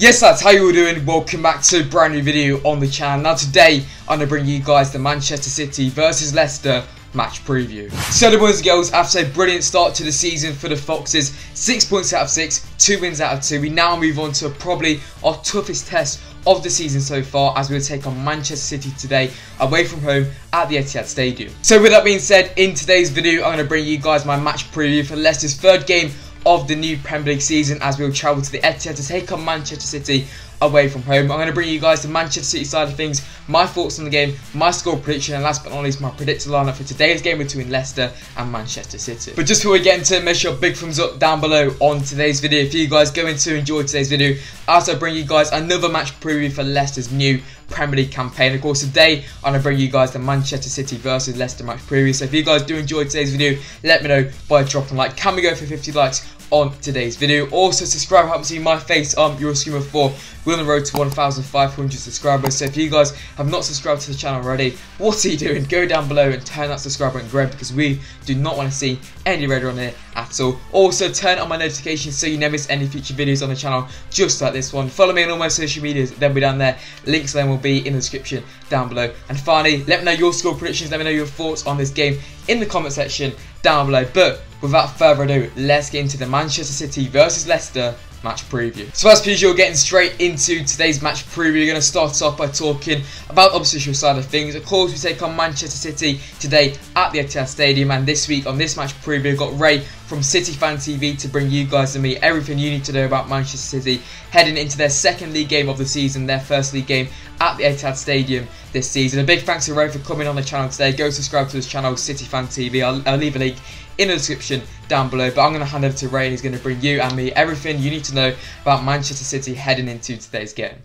Yes lads, how you all doing? Welcome back to a brand new video on the channel. Now today I'm going to bring you guys the Manchester City versus Leicester match preview. So the boys and girls, after a brilliant start to the season for the Foxes, 6 points out of 6, 2 wins out of 2. We now move on to probably our toughest test of the season so far, as we'll take on Manchester City today away from home at the Etihad Stadium. So with that being said, in today's video I'm going to bring you guys my match preview for Leicester's third game of the new Premier League season, as we'll travel to the Etihad to take on Manchester City away from home. I'm going to bring you guys the Manchester City side of things, my thoughts on the game, my score prediction, and last but not least my predicted lineup for today's game between Leicester and Manchester City. But just before we get into it, make sure big thumbs up down below on today's video if you guys going to enjoy today's video. I also bring you guys another match preview for Leicester's new Premier League campaign. Of course, today I'm going to bring you guys the Manchester City versus Leicester match preview. So if you guys do enjoy today's video, let me know by dropping a like. Can we go for 50 likes on today's video? Also subscribe, help me see my face on Euroscreamer 4. We're on the road to 1,500 subscribers, so if you guys have not subscribed to the channel already, what are you doing? Go down below and turn that subscribe button red, because we do not want to see any red on here at all. Also turn on my notifications so you never miss any future videos on the channel just like this one. Follow me on all my social medias, they'll be down there. Links to them will be in the description down below. And finally, let me know your score predictions, let me know your thoughts on this game in the comment section down below. But without further ado, let's get into the Manchester City versus Leicester match preview. So as per usual, getting straight into today's match preview, we're going to start off by talking about the oppositional side of things. Of course, we take on Manchester City today at the Etihad Stadium, and this week on this match preview, we've got Ray from City Fan TV to bring you guys and me everything you need to know about Manchester City heading into their second league game of the season, their first league game at the Etihad Stadium this season. A big thanks to Ray for coming on the channel today. Go subscribe to his channel, City Fan TV. I'll leave a link in the description down below, but I'm going to hand over to Ray and he's going to bring you and me everything you need to know about Manchester City heading into today's game.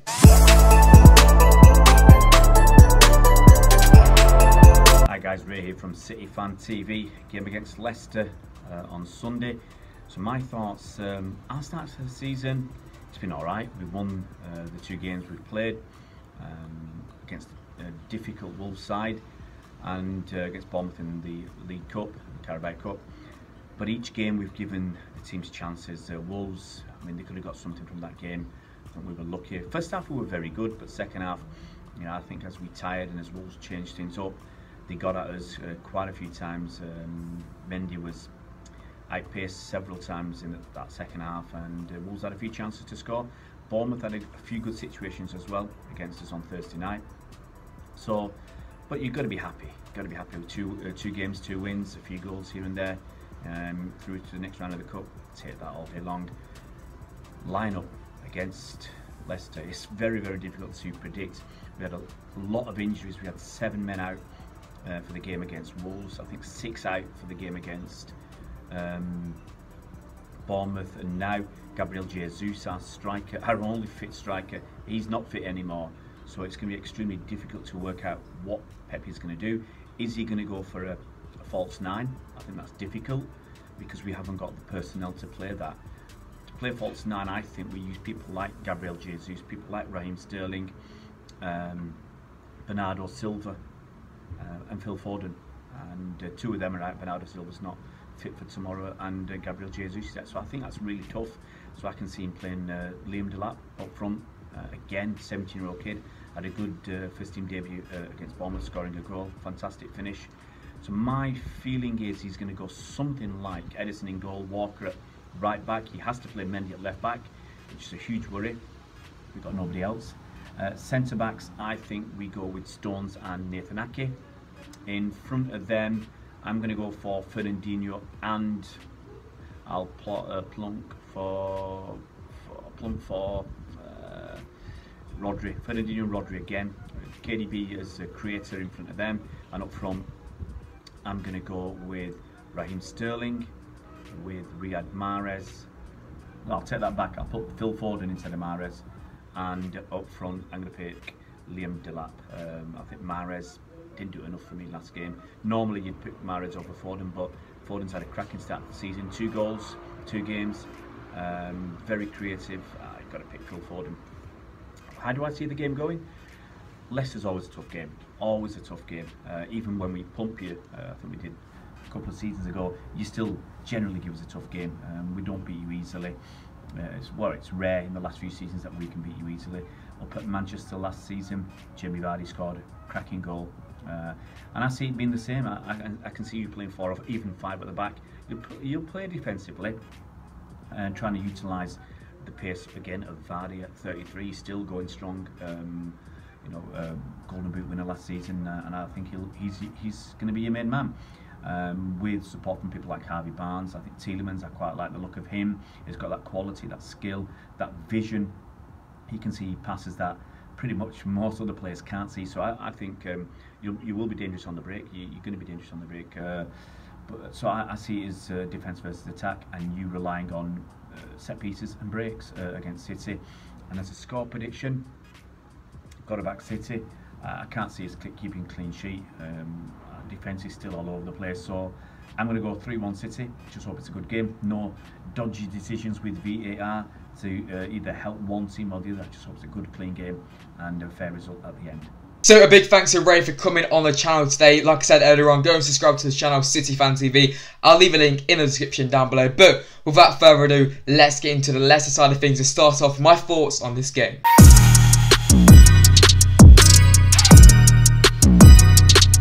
Hi guys, Ray here from City Fan TV. Game against Leicester on Sunday. So my thoughts, our start to the season, it's been alright. We've won the 2 games we've played against a difficult Wolves side and against Bournemouth in the League Cup, the Carabao Cup. But each game we've given the teams chances. Wolves, I mean, they could have got something from that game. I think we were lucky. First half we were very good, but second half, you know, I think as we tired and as Wolves changed things up, they got at us quite a few times. Mendy was outpaced several times in that second half, and Wolves had a few chances to score. Bournemouth had a few good situations as well against us on Thursday night. So, but you've got to be happy. You've got to be happy with two games, 2 wins, a few goals here and there. Through to the next round of the cup, take that all day long. Line up against Leicester, it's very, very difficult to predict. We had a lot of injuries. We had 7 men out for the game against Wolves. I think 6 out for the game against Bournemouth, and now Gabriel Jesus, our striker, our only fit striker, he's not fit anymore. So it's going to be extremely difficult to work out what Pepe's going to do. Is he going to go for a false 9? I think that's difficult because we haven't got the personnel to play that. To play false 9, I think we use people like Gabriel Jesus, people like Raheem Sterling, Bernardo Silva, and Phil Foden. And 2 of them are out. Bernardo Silva's not fit for tomorrow, and Gabriel Jesus is out. So I think that's really tough. So I can see him playing Liam Delap up front. Again, 17-year-old kid, had a good first-team debut against Bournemouth, scoring a goal, fantastic finish. So my feeling is he's going to go something like Edison in goal, Walker at right back. He has to play Mendy at left back, which is a huge worry. We've got nobody else. Centre backs, I think we go with Stones and Nathan Ake. In front of them, I'm going to go for Fernandinho, and I'll plunk for Rodri, Fernandinho and Rodri again. KDB as a creator in front of them, and up front I'm going to go with Raheem Sterling, with Riyad Mahrez. I'll take that back, I'll put Phil Foden instead of Mahrez, and up front I'm going to pick Liam Delap. I think Mahrez didn't do enough for me last game. Normally you'd pick Mahrez over Foden, but Foden's had a cracking start to the season, 2 goals, 2 games, very creative. I've got to pick Phil Foden. How do I see the game going? Leicester's always a tough game, always a tough game. Even when we pump you, I think we did a couple of seasons ago, you still generally give us a tough game. We don't beat you easily. It's rare in the last few seasons that we can beat you easily. Up at Manchester last season, Jamie Vardy scored a cracking goal. And I see it being the same. I can see you playing four or even five at the back. You'll play defensively and trying to utilise the pace again of Vardy at 33. He's still going strong. Golden Boot winner last season, and I think he's going to be your main man. With support from people like Harvey Barnes, I think Tielemans, I quite like the look of him. He's got that quality, that skill, that vision. He can see passes that pretty much most other players can't see. So I think you will be dangerous on the break. You're going to be dangerous on the break. So I see it as defence versus attack, and you relying on set pieces and breaks against City. And as a score prediction, got to back City. I can't see us keeping clean sheet. Defence is still all over the place, so I'm going to go 3-1 City. Just hope it's a good game. No dodgy decisions with VAR to either help one team or the other. I just hope it's a good, clean game and a fair result at the end. So a big thanks to Ray for coming on the channel today. Like I said earlier on, go and subscribe to the channel, City Fan TV. I'll leave a link in the description down below. But without further ado, let's get into the Leicester side of things and start off my thoughts on this game.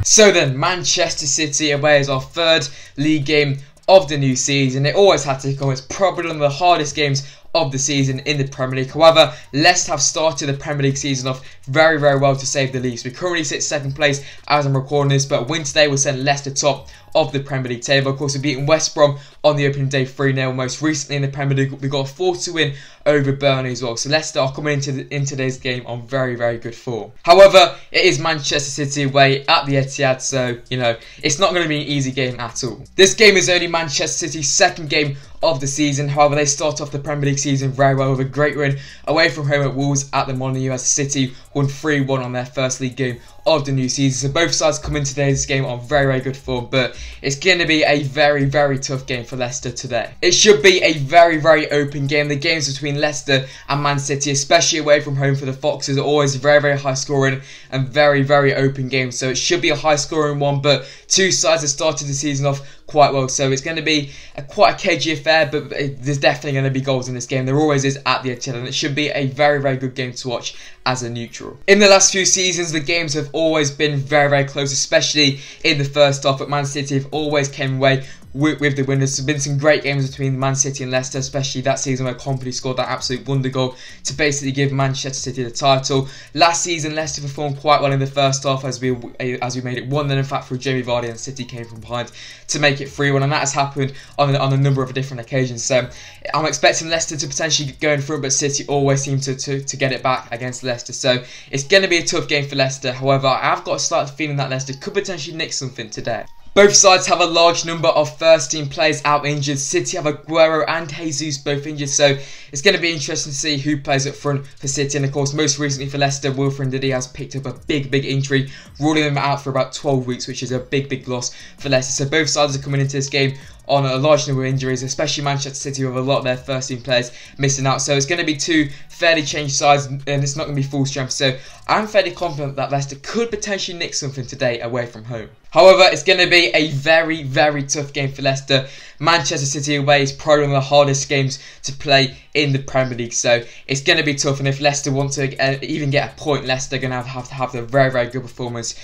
So then, Manchester City away is our third league game of the new season. It always had to come. It's probably one of the hardest games of the season in the Premier League. However, Leicester have started the Premier League season off very, very well to save the league. So we currently sit second place as I'm recording this, but win today will send Leicester top of the Premier League table. Of course, we've beaten West Brom on the opening day 3-0. Most recently in the Premier League, we got a 4-2 win over Burnley as well. So Leicester are coming in today's game on very, very good form. However, it is Manchester City away at the Etihad, so you know it's not going to be an easy game at all. This game is only Manchester City's second game of the season. However, they start off the Premier League season very well with a great win away from home at Wolves at the Molineux as City won 3-1 on their first league game of the new season. So both sides come into today's game on very, very good form, but it's going to be a very, very tough game for Leicester today. It should be a very, very open game. The games between Leicester and Man City, especially away from home for the Foxes, are always very, very high scoring and very, very open games. So it should be a high scoring one, but two sides have started the season off quite well. So it's going to be quite a cagey affair, but there's definitely going to be goals in this game. There always is at the Etihad, and it should be a very, very good game to watch as a neutral. In the last few seasons, the games have always been very, very close, especially in the first half. But Man City have always came away with the winners. There's been some great games between Man City and Leicester, especially that season where Kompany scored that absolute wonder goal to basically give Manchester City the title. Last season, Leicester performed quite well in the first half as we made it 1-0 in fact through Jamie Vardy, and City came from behind to make it 3-1, and that has happened on a number of different occasions. So I'm expecting Leicester to potentially go in front, but City always seem to get it back against Leicester. So it's going to be a tough game for Leicester. However, I've got a slight feeling that Leicester could potentially nick something today. Both sides have a large number of first-team players out injured. City have Aguero and Jesus both injured, so it's going to be interesting to see who plays up front for City. And of course, most recently for Leicester, Wilfred Ndidi has picked up a big, big injury, ruling them out for about 12 weeks, which is a big, big loss for Leicester. So both sides are coming into this game on a large number of injuries, especially Manchester City with a lot of their first team players missing out. So it's going to be two fairly changed sides, and it's not going to be full strength. So I'm fairly confident that Leicester could potentially nick something today away from home. However, it's going to be a very, very tough game for Leicester. Manchester City away is probably one of the hardest games to play in the Premier League, so it's going to be tough. And if Leicester want to even get a point, Leicester are going to have a very, very good performance.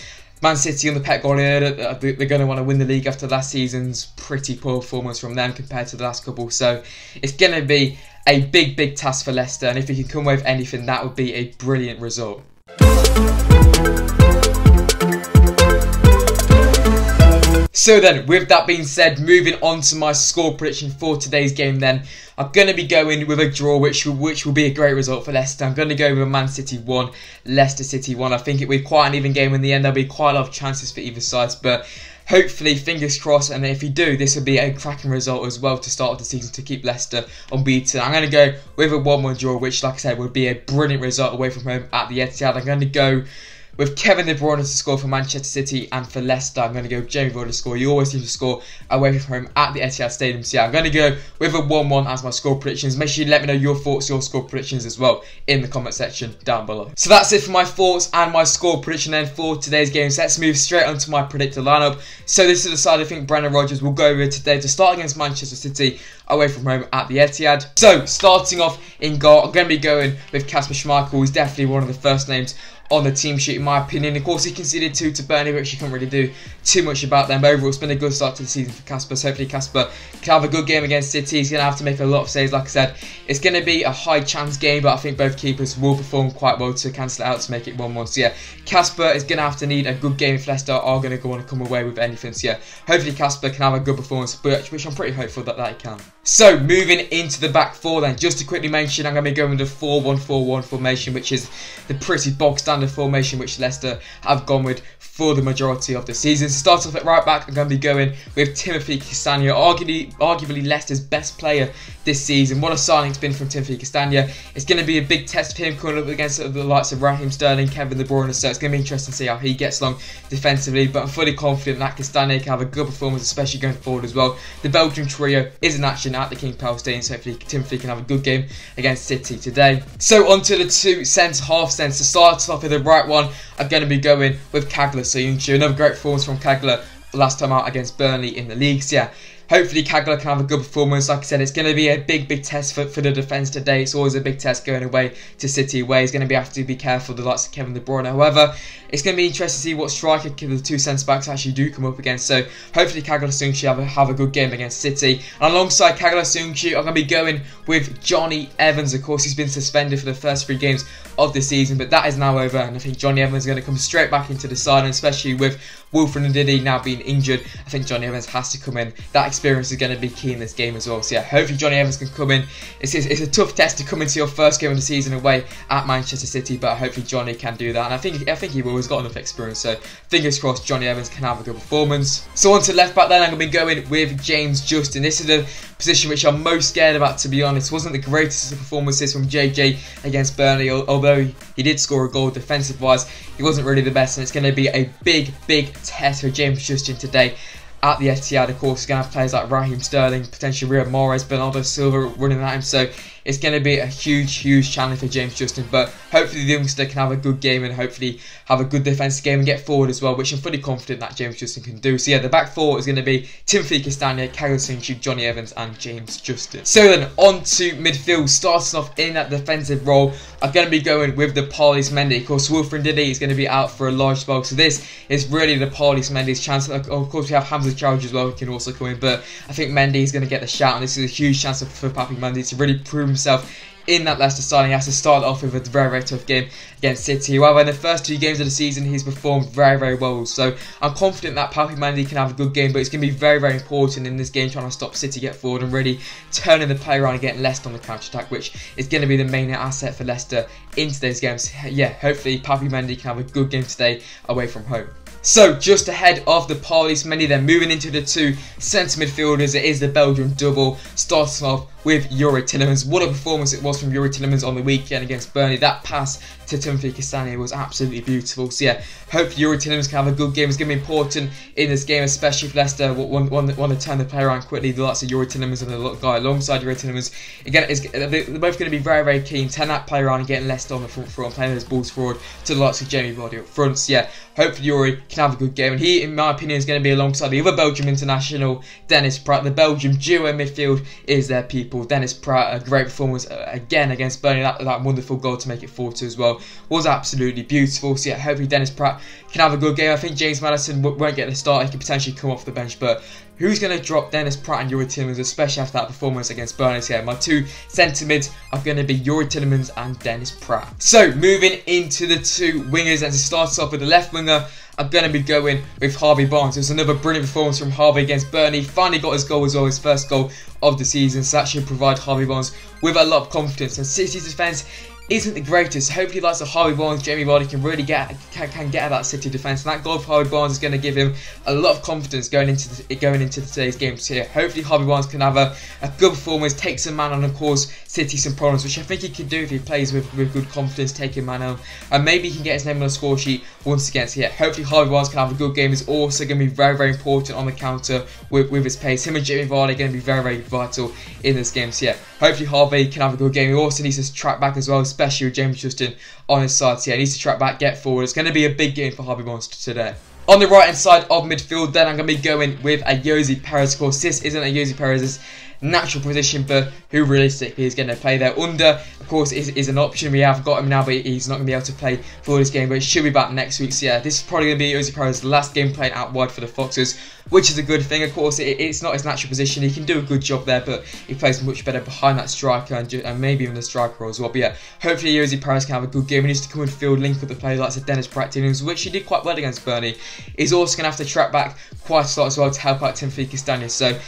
Man City on the Pep Guardiola, they're going to want to win the league after last season's pretty poor performance from them compared to the last couple. So it's going to be a big, big task for Leicester. And if he can come away with anything, that would be a brilliant result. So then, with that being said, moving on to my score prediction for today's game then. I'm going to be going with a draw, which will be a great result for Leicester. I'm going to go with a Man City 1, Leicester City 1. I think it will be quite an even game in the end. There'll be quite a lot of chances for either side, but hopefully, fingers crossed, and if you do, this will be a cracking result as well to start off the season to keep Leicester unbeaten. I'm going to go with a 1-1 draw, which, like I said, would be a brilliant result away from home at the Etihad. I'm going to go with Kevin De Bruyne to score for Manchester City, and for Leicester I'm going to go with Jamie Vardy to score. You always seem to score away from home at the Etihad Stadium. So yeah, I'm going to go with a 1-1 as my score predictions. Make sure you let me know your thoughts, your score predictions as well in the comment section down below. So that's it for my thoughts and my score prediction then for today's games. Let's move straight onto my predicted lineup. So this is the side I think Brendan Rodgers will go with today to start against Manchester City away from home at the Etihad. So starting off in goal, I'm going to be going with Kasper Schmeichel, who's definitely one of the first names on the team sheet in my opinion. Of course he conceded 2 to Burnley, which you can't really do too much about them. But overall it's been a good start to the season for Kasper, so hopefully Kasper can have a good game against City. He's going to have to make a lot of saves, like I said. It's going to be a high chance game, but I think both keepers will perform quite well to cancel it out to make it 1-1. So yeah, Kasper is going to have to need a good game if Leicester are going to want to come away with anything. So yeah, hopefully Kasper can have a good performance, which I'm pretty hopeful that he can. So moving into the back four then, just to quickly mention, I'm going to be going with the 4-1-4-1 formation, which is the pretty bog standard formation which Leicester have gone with for the majority of the season. To start off at right back, I'm going to be going with Timothy Castagne, arguably Leicester's best player this season. What a signing it's been from Timothy Castagne. It's going to be a big test for him coming up against the likes of Raheem Sterling, Kevin De Bruyne, so it's going to be interesting to see how he gets along defensively, but I'm fully confident that Castagne can have a good performance, especially going forward as well. The Belgian trio is in action at the King Power Stadium, so hopefully Timothy can have a good game against City today. So on to the two centre-half sense. To start off with the right one, I'm going to be going with Çağlar Söyüncü. Another great performance from Çağlar last time out against Burnley in the league. So yeah, hopefully Çağlar can have a good performance. Like I said, it's going to be a big test for the defence today. It's always a big test going away to City away. He's going to have to be careful the likes of Kevin De Bruyne. However, it's going to be interesting to see what striker the two centre-backs actually do come up against. So hopefully Çağlar Söyüncü have a good game against City. And alongside Çağlar Söyüncü, I'm going to be going with Johnny Evans. Of course, he's been suspended for the first 3 games of the season, but that is now over. And I think Johnny Evans is going to come straight back into the side, and especially with Wilfred Ndidi now being injured, I think Johnny Evans has to come in. That experience is going to be key in this game as well. So yeah, hopefully Johnny Evans can come in. It's a tough test to come into your first game of the season away at Manchester City, but hopefully Johnny can do that. And I think he will. He's got enough experience, so fingers crossed Johnny Evans can have a good performance. So on to left back then, I'm going to be going with James Justin. This is the position which I'm most scared about, to be honest. Wasn't the greatest of performances from JJ against Burnley, although he did score a goal defensive wise. He wasn't really the best, and it's going to be a big test for James Justin today at the Etihad. Of course, he's going to have players like Raheem Sterling, potentially Riyad Mahrez, Bernardo Silva running at him, so it's going to be a huge challenge for James Justin, but hopefully the youngster can have a good game and hopefully have a good defensive game and get forward as well, which I'm fully confident that James Justin can do. So yeah, the back four is going to be Timothy Castagne, Çağlar Söyüncü, Johnny Evans and James Justin. So then, on to midfield. Starting off in that defensive role, I'm going to be going with the Papy Mendy. Of course, Wilfred Ndidi is going to be out for a large spell, so this is really the Papy Mendy's chance. Of course, we have Hamza Choudhry as well, who can also come in, but I think Mendy is going to get the shout, and this is a huge chance for Papy Mendy to really prove himself in that Leicester side. He has to start off with a very tough game against City. However, in the first 2 games of the season, he's performed very well. So I'm confident that Papy Mendy can have a good game, but it's going to be very important in this game trying to stop City get forward and really turning the play around and getting Leicester on the counter-attack, which is going to be the main asset for Leicester in today's games. Yeah, hopefully Papy Mendy can have a good game today away from home. So just ahead of the Papy Mendy then, moving into the two centre midfielders, it is the Belgium double, starting off with Youri Tielemans. What a performance it was from Youri Tielemans on the weekend against Burnley. That pass to Timothy Castagne was absolutely beautiful. So yeah, hopefully Youri Tielemans can have a good game. It's going to be important in this game, especially if Leicester want to turn the play around quickly. The likes of Youri Tielemans and the guy alongside Youri Tielemans, again, they're both going to be very keen, turn that play around and getting Leicester on the front foot and playing those balls forward to the likes of Jamie Vardy up front. So yeah, hopefully Youri can have a good game, and he, in my opinion, is going to be alongside the other Belgium international, Dennis Praet. The Belgium duo in midfield is their people. Dennis Praet, a great performance again against Burnley. That wonderful goal to make it 4-2 as well was absolutely beautiful. So yeah, hopefully Dennis Praet can have a good game. I think James Maddison won't get the start. He could potentially come off the bench, but who's going to drop Dennis Praet and Youri Tielemans, especially after that performance against Burnley? Yeah, my two centre mids are going to be Youri Tielemans and Dennis Praet. So moving into the two wingers, and to start off with the left winger, I'm going to be going with Harvey Barnes. It was another brilliant performance from Harvey against Burnley. Finally got his goal as well, his first goal of the season. So that should provide Harvey Barnes with a lot of confidence. And City's defence isn't the greatest. Hopefully, likes of Harvey Barnes, Jamie Vardy can really get at that City defence. And that goal for Harvey Barnes is going to give him a lot of confidence going into today's games here. Hopefully, Harvey Barnes can have a good performance, take some man on, and cause City some problems, which I think he can do if he plays with good confidence, taking man on, and maybe he can get his name on the score sheet once again. So yeah, hopefully Harvey Barnes can have a good game. Is also going to be very, very important on the counter with his pace. Him and Jamie Vardy are going to be very, very vital in this game. So yeah, hopefully Harvey can have a good game. He also needs to track back as well, especially with James Justin on his side. So yeah, he needs to track back, get forward. It's going to be a big game for Harvey Barnes today. On the right hand side of midfield, then I'm going to be going with Ayoze Pérez. Of course, this isn't Ayoze Pérez's natural position, but who realistically is going to play there. Under, of course, is an option. We have got him now, but he's not going to be able to play for this game, but he should be back next week. So yeah, this is probably going to be Ayoze Pérez's last game playing out wide for the Foxes, which is a good thing. Of course, it's not his natural position. He can do a good job there, but he plays much better behind that striker and maybe even the striker as well. But yeah, hopefully Ayoze Pérez can have a good game. He needs to come and field, link up the players like Dennis Praet, which he did quite well against Burnley. He's also going to have to track back quite a lot as well to help out Timothy Castagne. So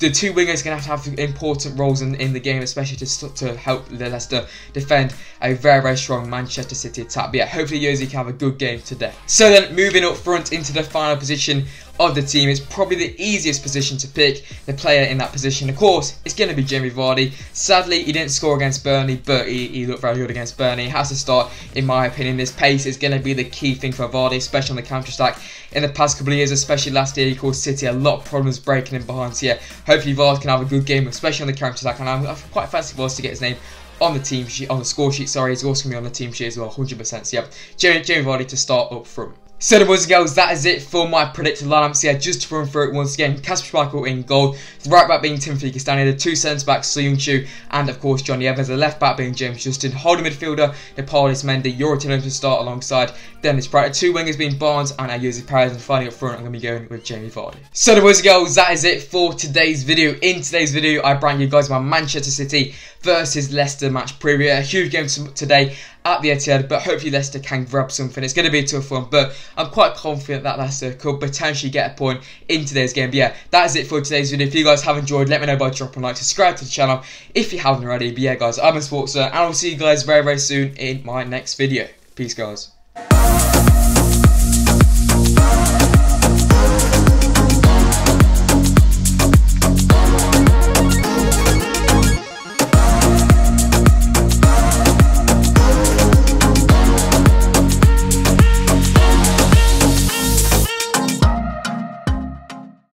the two wingers are going to have important roles in the game, especially to help Leicester defend a very, very strong Manchester City attack. But yeah, hopefully Ayoze can have a good game today. So then, moving up front into the final position of the team, is probably the easiest position to pick. The player in that position, of course, it's going to be Jamie Vardy. Sadly, he didn't score against Burnley, but he looked very good against Burnley. He has to start, in my opinion. This pace is going to be the key thing for Vardy, especially on the counter-attack. In the past couple of years, especially last year, he caused City a lot of problems breaking in behind. So yeah, hopefully Vardy can have a good game, especially on the counter-attack. And I'm quite fancy Vardy to get his name on the team sheet, on the score sheet, sorry. He's also going to be on the team sheet as well, 100%. So yeah, Jamie Vardy to start up front. So the boys and girls, that is it for my predicted lineup. So yeah, just to run through it once again, Kasper Schmeichel in goal, the right back being Timothy Castagne, the two centre backs Söyüncü and of course Johnny Evans, the left back being James Justin, holding midfielder Papy Mendy, Youri Tielemans to start alongside Dennis Praet, the two wingers being Barnes and Ayoze Pérez, and finally up front I'm going to be going with Jamie Vardy. So the boys and girls, that is it for today's video. In today's video, I brought you guys my Manchester City versus Leicester match preview. A huge game today at the Etihad, but hopefully Leicester can grab something. It's going to be a tough one, but I'm quite confident that Leicester could potentially get a point in today's game. But yeah, that is it for today's video. If you guys have enjoyed, let me know by dropping a like, subscribe to the channel if you haven't already. But yeah guys, I'm a Sportster, and I'll see you guys very, very soon in my next video. Peace guys.